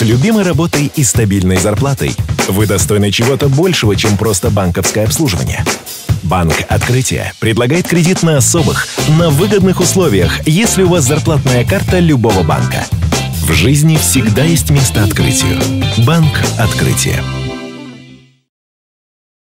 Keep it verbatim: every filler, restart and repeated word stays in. С любимой работой и стабильной зарплатой вы достойны чего-то большего, чем просто банковское обслуживание. Банк Открытие предлагает кредит на особых, на выгодных условиях, если у вас зарплатная карта любого банка. В жизни всегда есть место открытию. Банк Открытие.